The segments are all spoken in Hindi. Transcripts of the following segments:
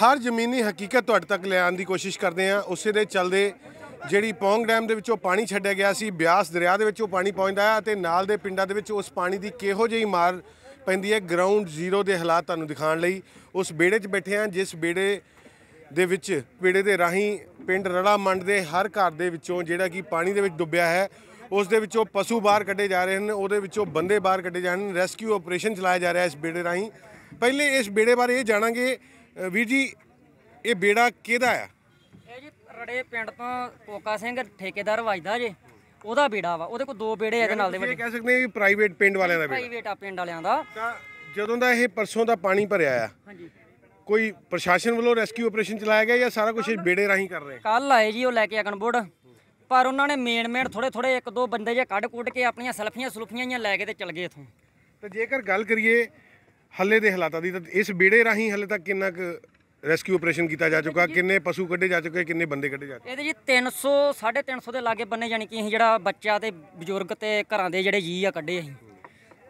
हर जमीनी हकीकत तुहाडे तक लिआउण दी कोशिश करदे आ। उस दे चलदे जिहड़ी पौंग डैम दे विचों पानी छड्डिया गया सी, ब्यास दरिया दे विचों पानी पहुंचदा है ते नाल दे पिंडां दे विच उस पानी दी किहो जिही मार पैंदी है। ग्राउंड जीरो दे हालात तुहानूं दिखाउण लई उस बेड़े च बैठे आ जिस बेड़े दे विच पेड़े दे राहीं पिंड रड़ा मंड दे हर घर दे विचों जिहड़ा कि पानी दे विच डुब्बिया है उस दे विचों पशु बाहर कड्ढे जा रहे हैं, उहदे विचों बंदे बाहर कड्ढे जा रहे हैं, रेस्क्यू ऑपरेशन चलाया जा रहा है इस बेड़े राहीं। पहले इस बेड़े बारे ये जाणांगे वीर जी, ये बेड़ा किहदा है? ये जी रड़े पिंड तो कोका सिंह ठेकेदार वजदा जी, ओहदा बेड़ा वा। ओहदे कोल दो बेड़े आ, नाल दे वड्डे कह सकदे आ प्राइवेट पिंड वालियां दा बेड़ा, प्राइवेट आ पिंड वालियां दा। तां जदों दा ये परसों दा पानी भरिया आ, हां जी, कोई प्रशासन वालों रेस्क्यू ऑपरेशन चलाया गया या सारा कुछ बेड़े राही कर रहे हैं? कल आए जी वो लैके अगन बोर्ड पर, उन्होंने मेन थोड़े एक दो बंदे जे कढ़ कुट के अपनियां सल्फियां सुल्फियां लैके चल गए इथों। तो जेकर गल करिए हले दे हालातां दी, इस बेड़े राही हले तक कितना रेस्क्यू ऑपरेशन किया जा चुका, किन्ने पशु कढ़े जा चुके, किन्ने बंदे कढ़े जा चुके? ये जी 300-350 के लागे बंदे, यानी कि जो बच्चा तो बजुर्ग तो घर के जोड़े जी आ कढ़े अं,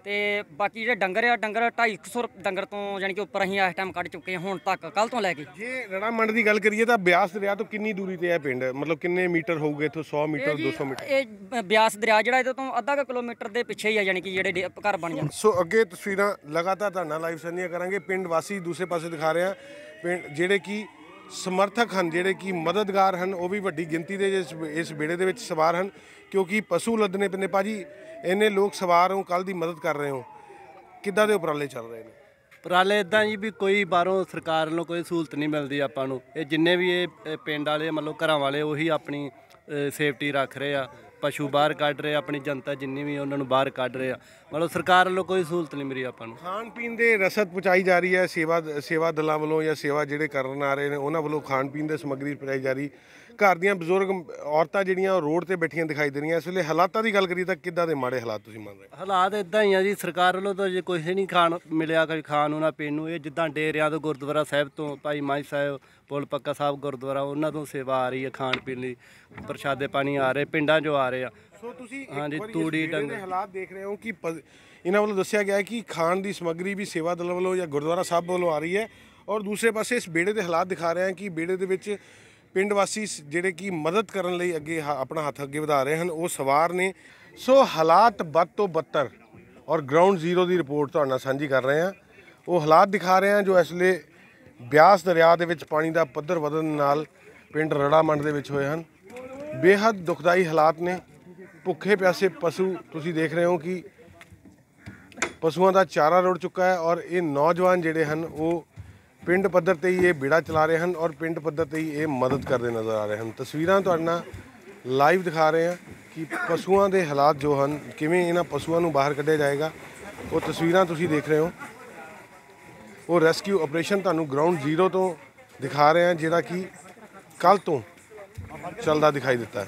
तो बाकी जो डंगर आ डंगर 250 डंगर तो यानी कि उपर अं इस टाइम कढ़ चुके हैं हुण तक कल तो लैके। जे रड़ा मंड की गल करिए तो ब्यास दरिया तो कितनी दूरी ते है पिंड, मतलब किन्ने मीटर होगा इथों? 100 मीटर 200 मीटर। ब्यास दरिया जिहड़ा इहदे तो आधा किलोमीटर के पिछे ही है, यानी कि जिहड़े घर बन जाए। सो अगे तस्वीरां लगातार तुहाडे लाइव साझियां करांगे। पिंड वासी दूसरे पासे दिखा रहे हैं, पिंड जिहड़े कि समर्थक हैं, जिहड़े कि मददगार हैं, वो भी वड्डी गिनती दे इस बेड़े दे विच सवार हैं, क्योंकि पशु लदने पे ने भाजी इन्ने लोग सवार हो, कल दी मदद कर रहे हो, किद्दां दे उपराले चल रहे हैं? उपराले इदां जी भी कोई बाहरों सरकार नूं कोई सहूलत नहीं मिलती आपां नूं। ये जिन्ने भी ये पिंड वाले मतलब घरां वाले उही अपनी सेफ्टी रख रहे आ, पशु बाहर कढ़ रहे, अपनी जनता जिन्नी भी उन्होंने बाहर कढ़ रहे, मतलब सरकार वालों कोई सहूलत नहीं मिली आपां नूं। खाण पीन दे रसद पहुँचाई जा रही है, सेवा दलां वालों या सेवा जिहड़े करन आ रहे हैं उन्हां वालों खाण पीन दी समग्री पहुँचाई जा रही। घर दियां बजुर्ग औरतां जिहड़ियां रोड ते बैठियां दिखाई दे रहियां। इस वेले हालातां दी गल करिए तां किद्दां दे माड़े हालात तुसीं मान रहे हो? हालात इदां ही आ जी, सरकार वालों तो अजे कुछ नहीं खाण मिलिया, कोई खाण ना पीण नूं। जिद्दां डेरियां तो गुरद्वारा साहिब तो भाई माई साहिब पुल पक्का साहब गुरद्वारा उन्हां तो सेवा आ रही है, खाण पीण लई प्रशादे पानी आ रहे पिंडां चों आ रहे आ। सो तुसीं हां जी तूड़ी डंगर हालात देख रहे हो कि इन्हां वालों दस्सिया गया है कि खाण दी समग्री भी सेवा दल वालों या गुरद्वारा साहिब वालों आ रही है, और दूसरे पासे इस बेड़े दे हालात दिखा रहे हैं कि बेड़े दे विच पिंड वासी जिहड़े कि मदद करन लई अगे अपना हथ अगे वधा रहे हैं, वो सवार ने। सो हालात बद तो बदतर और ग्राउंड जीरो की रिपोर्ट तुहाडे नाल सांझी कर रहे हैं। वो हालात दिखा रहे हैं जो इसलिए ब्यास दरिया दे विच पानी का पद्धर वधन नाल पिंड रड़ा मंड दे विच होए हैं। बेहद दुखदाई हालात ने, भुखे प्यासे पशु तुसीं देख रहे हो कि पशुओं का चारा रुड़ चुका है, और ये नौजवान जिहड़े हैं वो पिंड पद्धर ते ही ये बेड़ा चला रहे हैं और पिंड पद्धर ते ही ये मदद करते नज़र आ रहे हैं। तस्वीरां तुहाडे नाल लाइव दिखा रहे हैं कि पशुओं के हालात जो हैं, किवें इन्हां पशुओं नूं बाहर कढ़िया जाएगा, वो तस्वीरां तुसीं देख रहे हो। वो रेस्क्यू ऑपरेशन तुहानूं ग्राउंड जीरो तो दिखा रहे हैं, जिहड़ा कि कल तो चलदा दिखाई दिता है,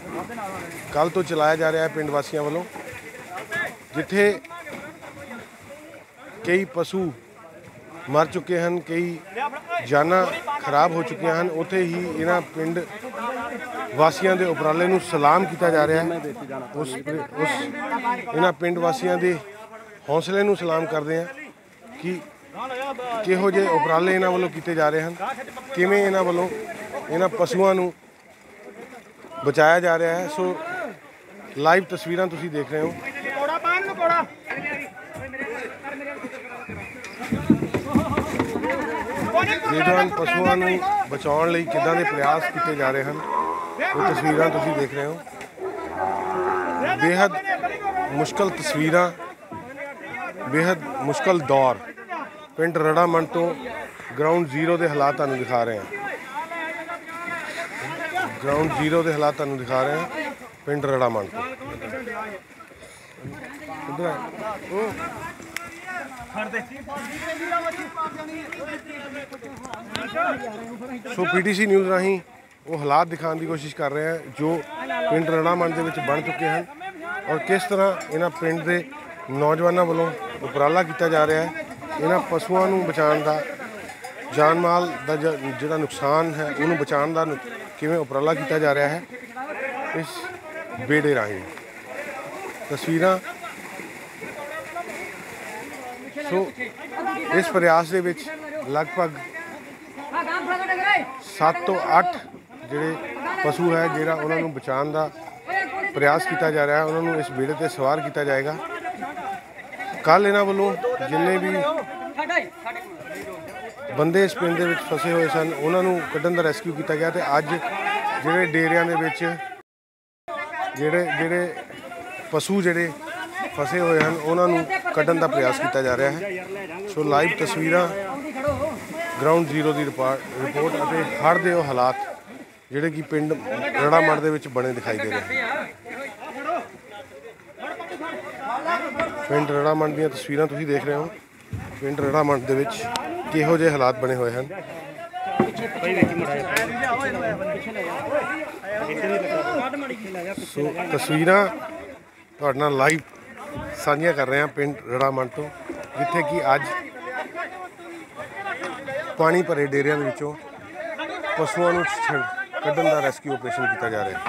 कल तो चलाया जा रहा है पिंड वासियों वालों, जिथे कई पशु मर चुके हैं, कई जाना खराब हो चुकी हैं। उत्थे ही इन्हां पिंड वासियों के उपराले नूं सलाम किया जा रहा है, उस इन्हां पिंड वासियों के हौसले नूं सलाम करते हैं कि किहो जे उपराले इन्हां वालों किए जा रहे हैं, किवें इन्हां वालों इन्हां पशुओं नूं बचाया जा रहा है। सो लाइव तस्वीरां तुसीं देख रहे हो। नौजवान पशुओं को बचाने लिए किदां दे प्रयास किए जा रहे हैं, वो तस्वीरां तुसीं देख रहे हो। बेहद मुश्किल तस्वीरां, बेहद मुश्किल दौर पिंड रड़ा मंड तो ग्राउंड जीरो के हालात तुहानूं दिखा रहे हैं, ग्राउंड जीरो के हालात तुहानूं दिखा रहे हैं पिंड रड़ा मंड तो। सो PTC न्यूज़ राही वो हालात दिखाने की कोशिश कर रहे हैं जो पिंड रड़ा मंड के बन चुके हैं, और किस तरह इन्हां पिंड के नौजवानों वालों उपराला किया जा रहा है इन्हां पशुओं को बचाने का, जान माल का जो नुकसान है उन्हें बचाने का किवें उपराला किया जा रहा है इस बेड़े राही। तस्वीरां सो इस प्रयास के लगभग 7 ਤੋਂ 8 ਜਿਹੜੇ ਪਸ਼ੂ ਹੈ ਜਿਹੜਾ ਉਹਨਾਂ ਨੂੰ ਬਚਾਉਣ ਦਾ प्रयास किया जा रहा है। उन्होंने इस बेड़े पर सवार किया जाएगा। कल इन्हों वालों जिन्हें भी बंदे इस पिंड फसे हुए सन उन्होंने कड्ढन का रेस्क्यू किया गया। तो अज जोड़े डेरिया जोड़े पशु जोड़े फसे हुए हैं उन्होंने कड्ढन का प्रयास किया जा रहा है। सो लाइव तस्वीर ग्राउंड जीरो की रिपोर्ट और हड़ के हालात जिहड़े कि पिंड रड़ा मंड दे विच बने दिखाई दे रहे हैं। पिंड रड़ा मंड दीआं तस्वीरां तुसीं देख रहे हो। पिंड रड़ा मंड दे विच किहो जिहे हालात बने हुए हैं। सो तस्वीरां तुहाडे नाल लाइव साझियां कर रहे हैं पिंड रड़ा मंड तों, जिथे कि अज पानी भरे डेरियां दे विचों पशुओं नूं कड्ढन का रेस्क्यू ऑपरेशन किया जा रहा है।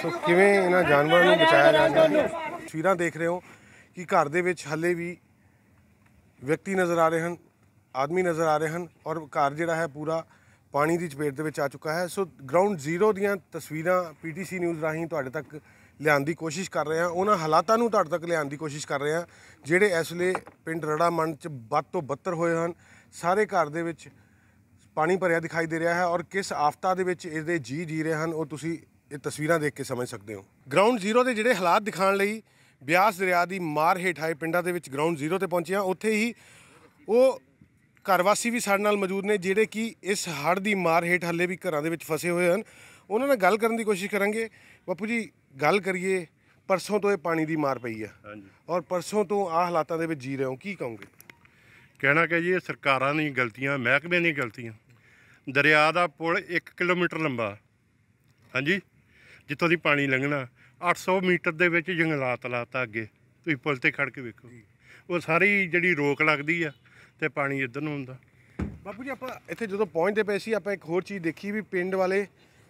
सो किवें इन्हां जानवरों नूं बचाया जाता है। तस्वीरां देख रहे हो कि घर दे विच हले भी व्यक्ति नज़र आ रहे हैं, आदमी नज़र आ रहे हैं और घर जिहड़ा है पूरा पानी की चपेट दे विच आ चुका है। सो ग्राउंड जीरो दीआं तस्वीरां PTC न्यूज़ राहीं तुहाडे तक ਲਿਆਉਣ ਦੀ ਕੋਸ਼ਿਸ਼ ਕਰ ਰਹੇ ਹਾਂ। ਉਹਨਾਂ ਹਾਲਾਤਾਂ ਨੂੰ ਤੁਹਾਡੇ ਤੱਕ ਲਿਆਉਣ ਦੀ ਕੋਸ਼ਿਸ਼ ਕਰ ਰਹੇ ਹਾਂ ਜਿਹੜੇ ਇਸ ਵੇਲੇ ਪਿੰਡ ਰੜਾ ਮੰਡ 'ਚ ਵੱਧ ਤੋਂ ਬੱਤਰ ਹੋਏ ਹਨ। ਸਾਰੇ ਘਰ ਦੇ ਵਿੱਚ ਪਾਣੀ ਭਰਿਆ ਦਿਖਾਈ ਦੇ ਰਿਹਾ ਹੈ ਔਰ ਕਿਸ ਆਫਤਾ ਦੇ ਵਿੱਚ ਇਹਦੇ ਜੀ ਰਹੇ ਹਨ ਉਹ ਤੁਸੀਂ ਇਹ ਤਸਵੀਰਾਂ ਦੇਖ ਕੇ ਸਮਝ ਸਕਦੇ ਹੋ। ਗਰਾਊਂਡ ਜ਼ੀਰੋ ਦੇ ਜਿਹੜੇ ਹਾਲਾਤ ਦਿਖਾਉਣ ਲਈ ਬਿਆਸ ਦਰਿਆ ਦੀ ਮਾਰ ਹੇਠ ਆਏ ਪਿੰਡਾਂ ਦੇ ਵਿੱਚ ਗਰਾਊਂਡ ਜ਼ੀਰੋ 'ਤੇ ਪਹੁੰਚੇ ਹਾਂ। ਉੱਥੇ ਹੀ ਉਹ ਘਰ ਵਾਸੀ ਵੀ ਸਾਡੇ ਨਾਲ ਮੌਜੂਦ ਨੇ ਜਿਹੜੇ ਕਿ ਇਸ ਹੜ੍ਹ ਦੀ ਮਾਰ ਹੇਠ ਹੱਲੇ ਵੀ ਘਰਾਂ ਦੇ ਵਿੱਚ ਫਸੇ ਹੋਏ ਹਨ। ਉਹਨਾਂ ਨਾਲ ਗੱਲ ਕਰਨ ਦੀ ਕੋਸ਼ਿਸ਼ ਕਰਾਂਗੇ। ਬਾਪੂ जी गल करिए परसों तो ये पानी की मार पई है और परसों तो आ हालातों के जी रहे हो की कहोगे? कहना क्या जी, सरकार दी गलतियां महकमे दी गलतियां। दरिया का पुल 1 किलोमीटर लंबा, हाँ जी, जितों की पानी लंघना 800 मीटर दे विच जंगलात लाता। अगे तुसीं पुल ते खड़ के वेखो वो सारी जिहड़ी रोक लगदी आ ते पानी इधर नूं आउंदा। बापू जी आपां इत्थे जदों पहुंचदे पए सी आपां इक होर चीज़ देखी भी पिंड वाले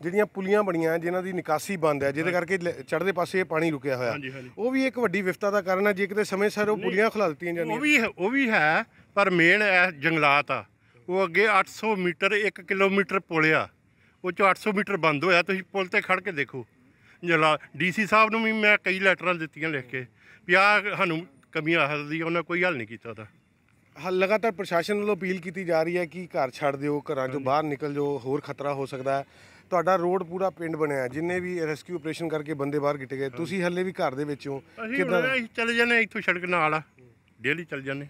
ਜਿਹੜੀਆਂ ਪੁਲੀਆਂ ਬਣੀਆਂ ਜਿਨ੍ਹਾਂ ਦੀ ਨਿਕਾਸੀ ਬੰਦ ਹੈ ਜਿਹਦੇ ਕਰਕੇ ਚੜ੍ਹਦੇ ਪਾਸੇ ਪਾਣੀ ਰੁਕਿਆ ਹੋਇਆ ਉਹ ਵੀ ਇੱਕ ਵੱਡੀ ਵਿਫਤਾ ਦਾ ਕਾਰਨ ਹੈ। ਜੇ ਕਿਤੇ ਸਮੇਂ ਸਿਰ ਉਹ ਪੁਲੀਆਂ ਖੁਲਾ ਦਿੱਤੀਆਂ ਜਾਂਦੀਆਂ ਉਹ ਵੀ ਹੈ, ਪਰ ਮੇਨ ਇਹ ਜੰਗਲਾਤ ਆ। ਉਹ ਅੱਗੇ 800 ਮੀਟਰ 1 ਕਿਲੋਮੀਟਰ ਪੁਲ ਆ, ਉਹ 'ਚੋਂ 800 ਮੀਟਰ ਬੰਦ ਹੋਇਆ। ਤੁਸੀਂ ਪੁਲ 'ਤੇ ਖੜ੍ਹ ਕੇ ਦੇਖੋ। DC ਸਾਹਿਬ ਨੂੰ ਵੀ ਮੈਂ ਕਈ ਲੈਟਰਾਂ ਦਿੱਤੀਆਂ ਲਿਖ ਕੇ ਵੀ ਆਹ ਸਾਨੂੰ ਕਮੀਆਂ ਹੱਲ ਦੀ, ਉਹਨਾਂ ਕੋਈ ਹੱਲ ਨਹੀਂ ਕੀਤਾ ਉਹਦਾ। लगातार प्रशासन वालों अपील की जा रही है कि घर छड़ दो, घर चो बाहर निकल जाओ, होर खतरा हो सकता है। तुहाडा रोड पूरा पिंड बनया, जिन्हें भी रेस्क्यू ऑपरेशन करके बंदे बाहर किटे गए, तुसीं हले भी घर दे विच हो? चले जाने इत्थों सड़क नाल आ, डेली चल जाने।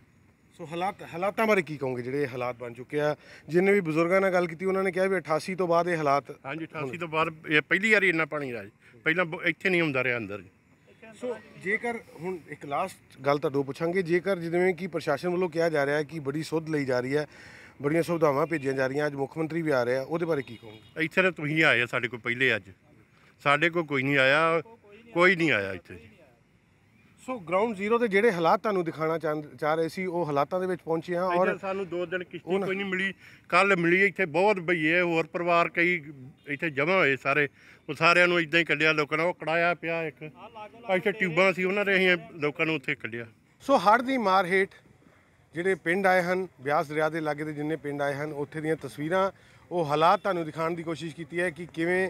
सो हालातों बारे की कहोगे जिहड़े हालात बन चुके हैं? जिन्हें भी बुजुर्गों नाल गल कीती उन्होंने कहा भी 88 तो बाद ये हालात। हाँ जी, 88 तो बाद पहली बार इन्ना पानी राज पहला इत्थे नहीं आउंदा रहा अंदर। सो जेकर हुण एक लास्ट गल तुहाडों पुछांगे, जेकर जिवें कि प्रशासन वालों कहा जा रहा है कि बड़ी सुध लई जा रही है, बड़ियां सुविधावां भेजियां जा रही, अज मुख मंत्री भी आ रहे हैं, उहदे बारे की कहोगे? इत्थे तो तुसीं आए साडे कोल पहले, अज साडे कोल कोई नहीं आया, कोई नहीं आया इत्थे। सो ग्राउंड जीरो ते जिहड़े हालात तुहानूं दिखाणा चाह रहे सी ओह हालातां दे विच पहुंचे हां और सानूं 2 दिन किश्ती कोई नहीं मिली। कल मिली इत्थे बहुत भईए होर परिवार कई इत्थे जमा होए सारे, ਉਹ ਸਾਰਿਆਂ ਨੂੰ ਇਦਾਂ ਹੀ ਕੱਢਿਆ ਲੋਕਾਂ ਨੂੰ। ਉਹ ਕੜਾਇਆ ਪਿਆ ਇੱਕ ਇੱਥੇ ਟਿਊਬਾਂ ਸੀ ਉਹਨਾਂ ਦੇ, ਅਸੀਂ ਲੋਕਾਂ ਨੂੰ ਉੱਥੇ ਕੱਢਿਆ। ਸੋ ਹੜ੍ਹ ਦੀ ਮਾਰ ਹੇਠ ਜਿਹੜੇ ਪਿੰਡ ਆਏ ਹਨ ਬਿਆਸ ਦਰਿਆ ਦੇ ਲਾਗੇ ਦੇ ਜਿੰਨੇ ਪਿੰਡ ਆਏ ਹਨ ਉੱਥੇ ਦੀਆਂ ਤਸਵੀਰਾਂ ਉਹ ਹਾਲਾਤ ਤੁਹਾਨੂੰ ਦਿਖਾਉਣ ਦੀ ਕੋਸ਼ਿਸ਼ ਕੀਤੀ ਹੈ ਕਿ ਕਿਵੇਂ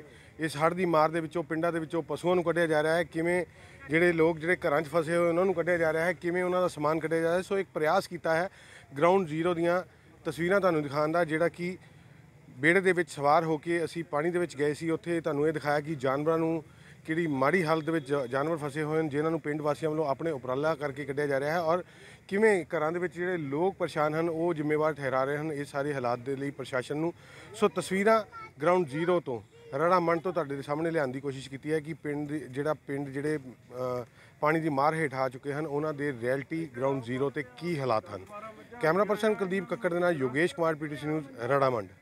ਇਸ ਹੜ੍ਹ ਦੀ ਮਾਰ ਦੇ ਵਿੱਚੋਂ ਪਿੰਡਾਂ ਦੇ ਵਿੱਚੋਂ ਪਸ਼ੂਆਂ ਨੂੰ ਕੱਢਿਆ ਜਾ ਰਿਹਾ ਹੈ, ਕਿਵੇਂ ਜਿਹੜੇ ਲੋਕ ਜਿਹੜੇ ਘਰਾਂ 'ਚ ਫਸੇ ਹੋਏ ਉਹਨਾਂ ਨੂੰ ਕੱਢਿਆ ਜਾ ਰਿਹਾ ਹੈ, ਕਿਵੇਂ ਉਹਨਾਂ ਦਾ ਸਮਾਨ ਕੱਢਿਆ ਜਾ ਰਿਹਾ ਹੈ। ਸੋ ਇੱਕ ਪ੍ਰਯਾਸ ਕੀਤਾ ਹੈ ਗਰਾਊਂਡ ਜ਼ੀਰੋ ਦੀਆਂ ਤਸਵੀਰਾਂ ਤੁਹਾਨੂੰ ਦਿਖਾਉਣ ਦਾ, ਜਿਹੜਾ ਕਿ बेड़े दे विच सवार होके असी पानी दे विच गए सी। उत्थे तुहानूं ये दिखाया कि जानवरां नूं किहड़ी माड़ी हालत दे विच जानवर फसे होए हन जिन्हां नूं पिंड वासियां वल्लों अपने उपराला करके कड्ढिया जा रहा है और किवें घरां दे विच जिहड़े लोग परेशान हन वो जिम्मेवार ठहरा रहे हन इस सारे हालात दे लई प्रशासन नूं। सो तस्वीरां ग्राउंड जीरो तो रड़ा मंड तो तुहाडे सामने लियाउण दी कोशिश की है कि पिंड जिहड़े पानी की मार हेठ आ चुके हैं उन्हां दे रियलिटी ग्राउंड जीरो ते की हालात हैं। कैमरा पर्सन कुलदीप कक्कड़ दे नाल योगेश कुमार PTC न्यूज़ रड़ा मंड।